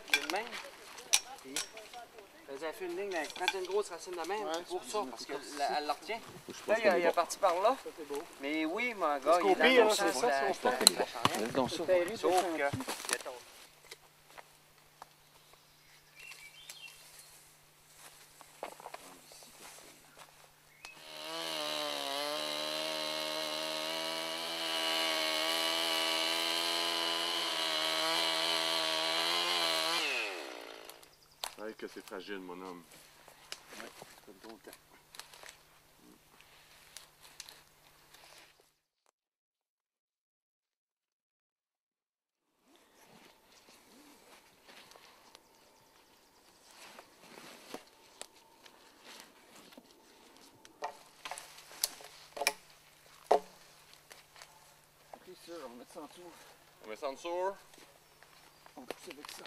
fait de même. Puis, elle a fait une ligne, quand tu as une grosse racine de même, pour ça, parce qu'elle la retient. Là, il est parti par là. Mais oui, mon gars, il est dans ça. Sauf que... que c'est fragile, mon homme. Ouais, ça fait longtemps. Ok, sûr, on va mettre ça en dessous. On met ça en dessous. On va pousser avec ça.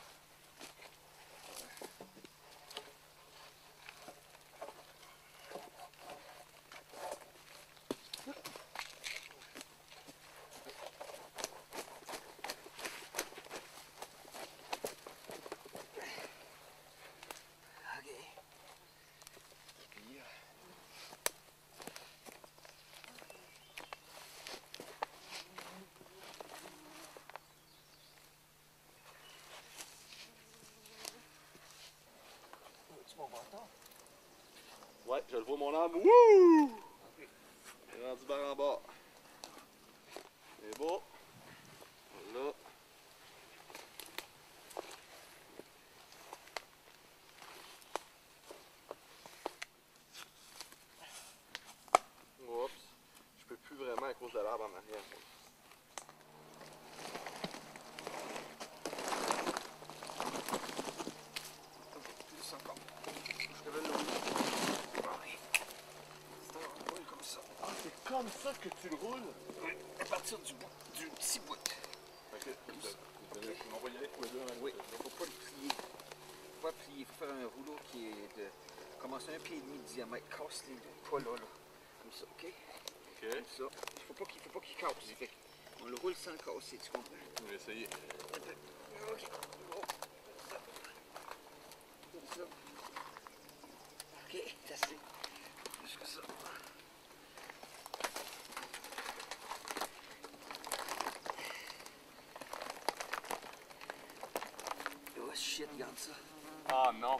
Ouais, je le vois mon âme. Wouh! Il est rendu barre en bas. C'est beau. Là. Oups. Je peux plus vraiment à cause de l'arbre en arrière. C'est comme ça que tu le roules? Oui, à partir du petit bout. Ok, on va y aller. Oui, il ne faut pas le plier. Il faut pas plier, il faut faire un rouleau qui est de... Commence à 1,5 pied de diamètre, casse les deux, pas là, là. Comme ça, ok? Ok. Comme ça. Il ne faut pas qu'il casse. On le roule sans casser, tu comprends? On va essayer. Ok. Comme ça. Ok, c'est assez. Jusque ça. Shit, regarde ça. Ah non.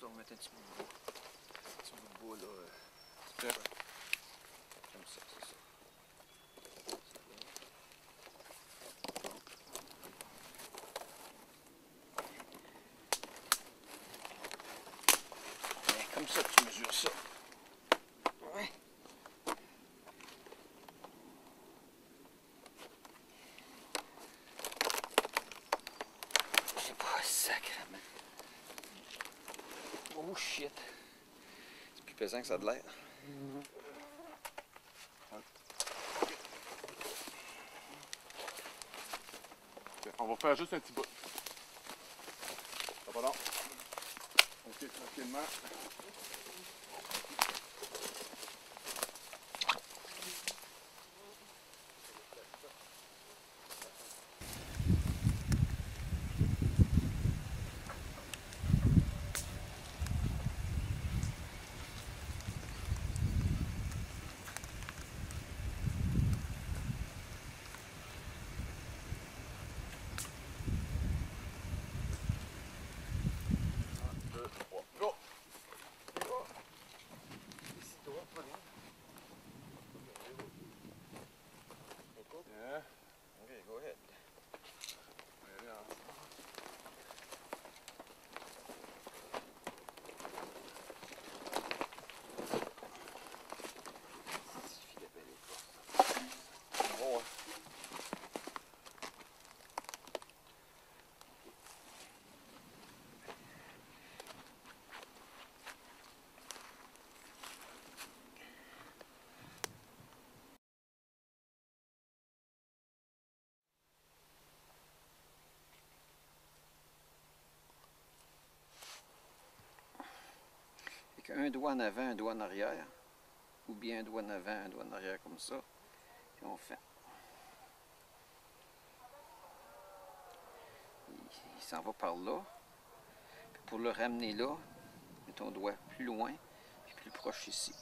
On va mettre un petit bout de bois. Un petit bout de bois là. Super. Comme ça, c'est ça. Bien, comme ça tu mesures ça. Ouais. C'est pas sacrément. Oh shit! C'est plus pesant que ça a de l'air. On va faire juste un petit bout. Ça va long. Ok, tranquillement. Fait qu'un doigt en avant, un doigt en arrière. Ou bien un doigt en avant, un doigt en arrière comme ça. Puis on fait. Il s'en va par là. Puis pour le ramener là, mets ton doigt plus loin et plus proche ici.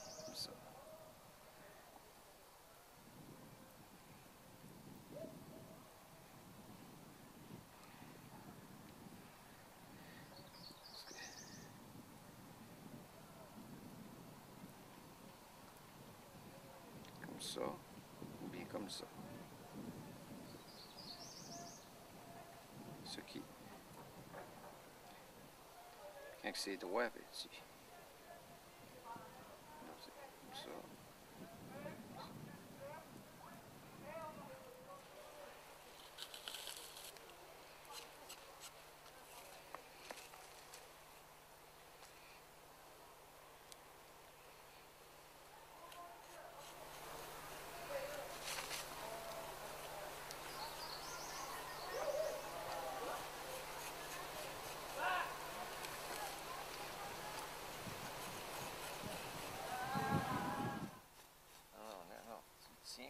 Comme ça. Ça, ou bien comme ça. Ce qui, quand c'est droit, ben, tu... non, c'est comme ça.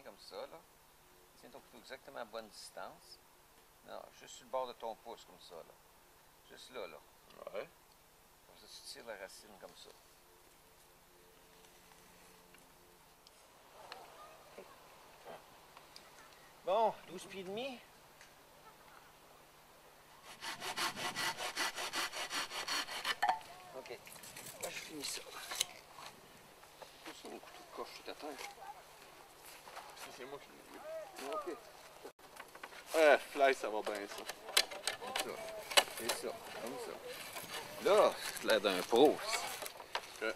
Comme ça, là. Tiens ton couteau exactement à bonne distance. Non, juste sur le bord de ton pouce, comme ça, là. Juste là, là. Ouais. Comme ça, tu tires la racine comme ça. Bon, 12 pieds et demi. OK. Moi, je finis ça. C'est mon couteau de coche tout à terre. C'est moi qui l'ai vu. OK. Ah, fly, ça va bien, ça. Comme ça. C'est ça. Comme ça. Là, c'est l'air d'un pro. Okay.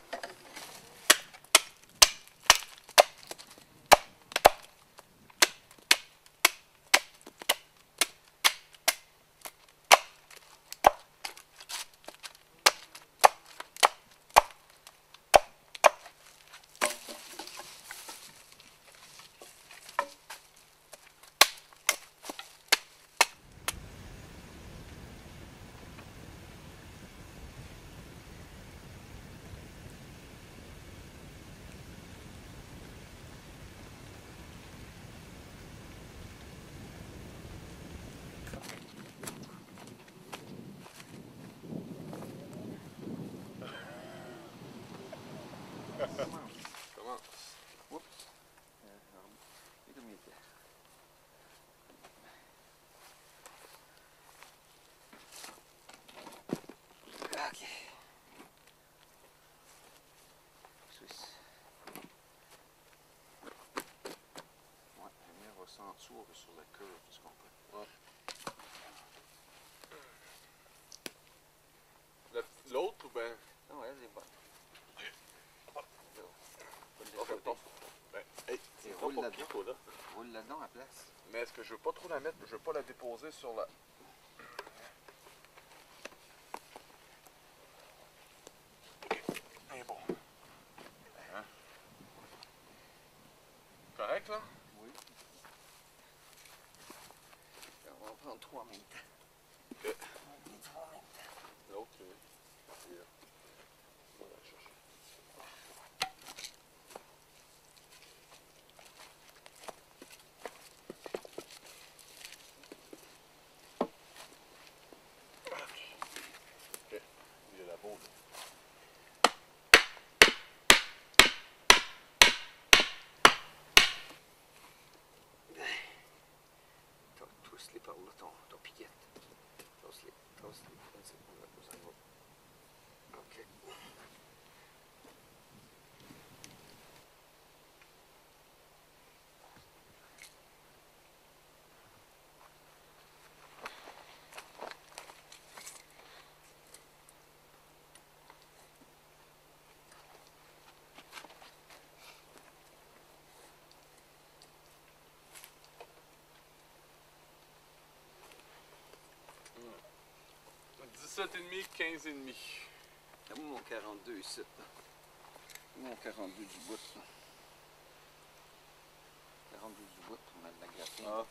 En dessous, sur la curve, tu comprends? Ouais. L'autre ou bien? Non, elle est bonne. Okay. Bonne défaut, ben, hey, c'est roule là-dedans. Là. Roule là-dedans à place. Mais est-ce que je veux pas trop la mettre? Je veux pas la déposer sur la... Mais bon. Hein? Correct, là? Trois en même temps. Okay. L'autre, c'est là. On va la chercher. OK. J'ai la boule. Tosse-les par là, ton piquette. Tosse-les. OK. Et demi, 15 et demi. Où mon 42 ici? Où mon 42 du bout? 42 du bout, on a de la gratter. Ah.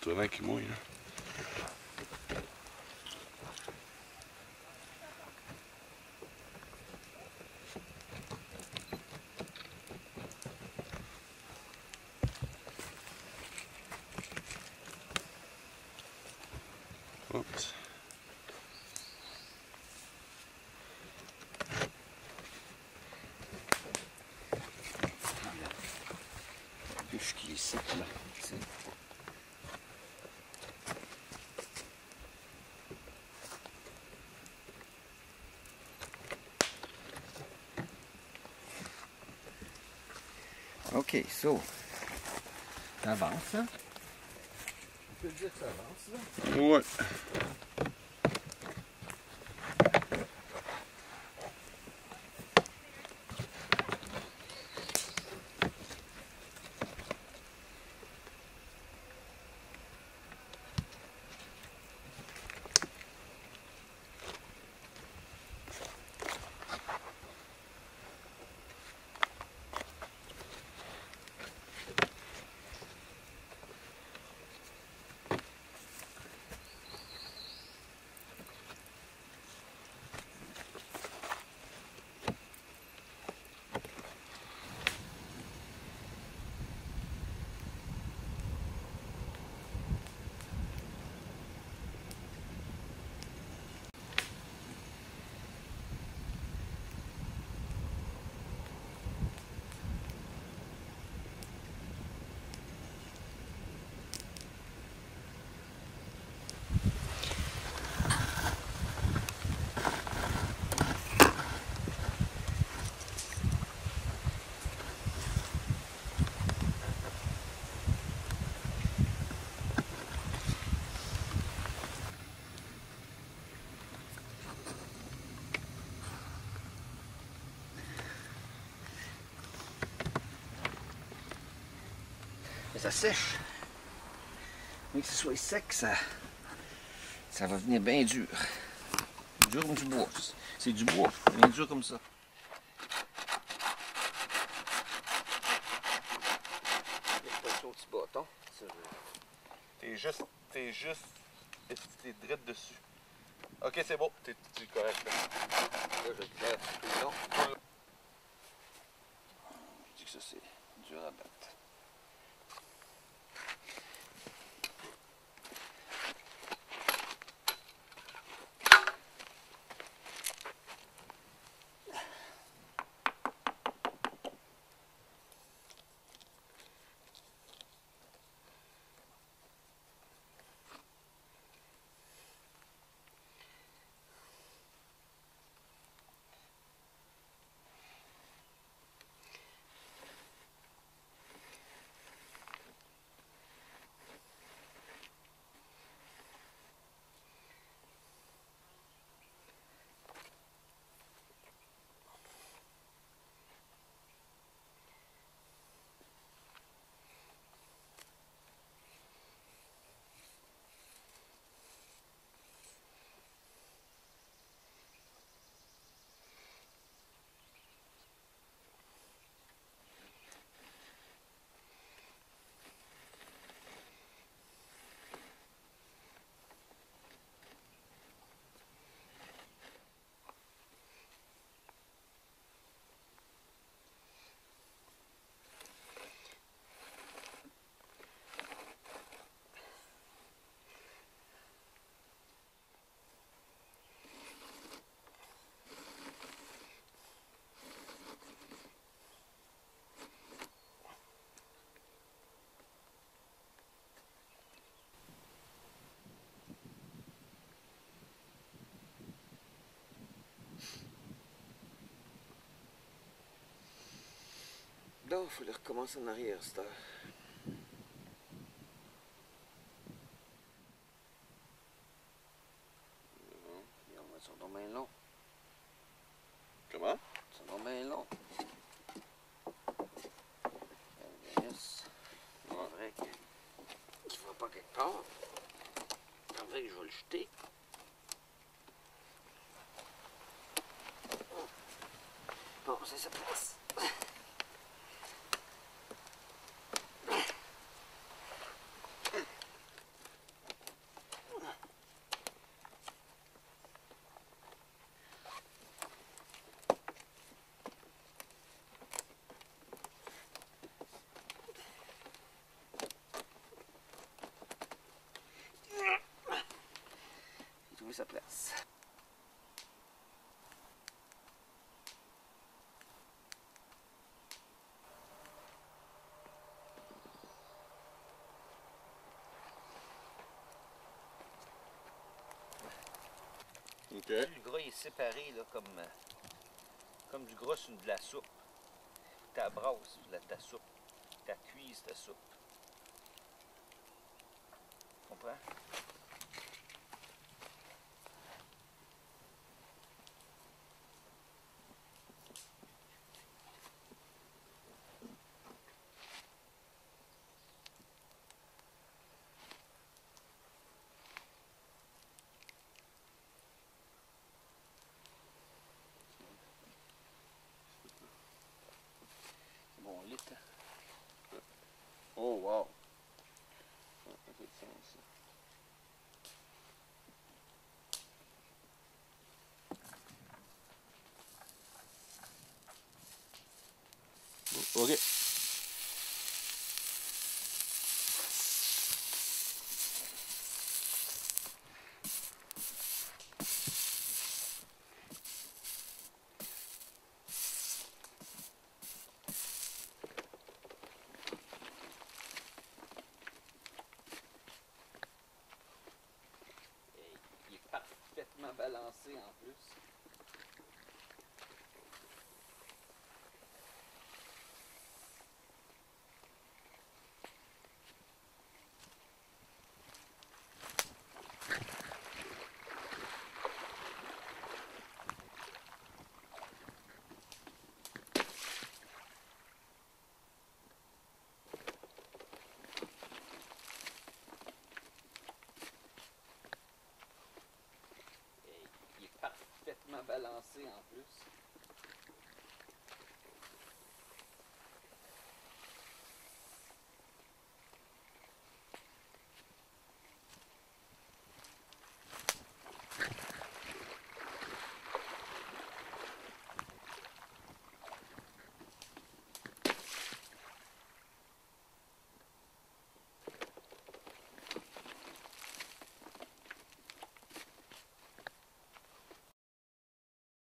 Tudo bem que muito, né? Oops. Puisque il est sec là, tu sais. Ok, so, ça avance, hein? On peut dire que ça avance, là? Ouais. Ça sèche, mais que ce soit sec, ça va venir bien dur. Dur comme du bois. C'est du bois, bien dur comme ça. Il y a un petit bâton. T'es juste drette dessus. Ok, c'est bon, t'es correct. Là, je te lève tout le long. Je dis que ça, c'est dur à battre. Attends, faut les recommencer en arrière, ça. Ils sont dans bien longs. Comment? Ils sont dans bien longs. C'est vrai qu'il ne va pas quelque part. C'est vrai que je vais le jeter. Bon, c'est sa place. Sa place. Okay. Le gras il est séparé là, comme du gras sur de la soupe. Ta brasse ta soupe, ta cuise ta soupe. Comprends? Oh wow! Ça fait du sens. Ok. Balancé en plus. Parfaitement balancé en plus.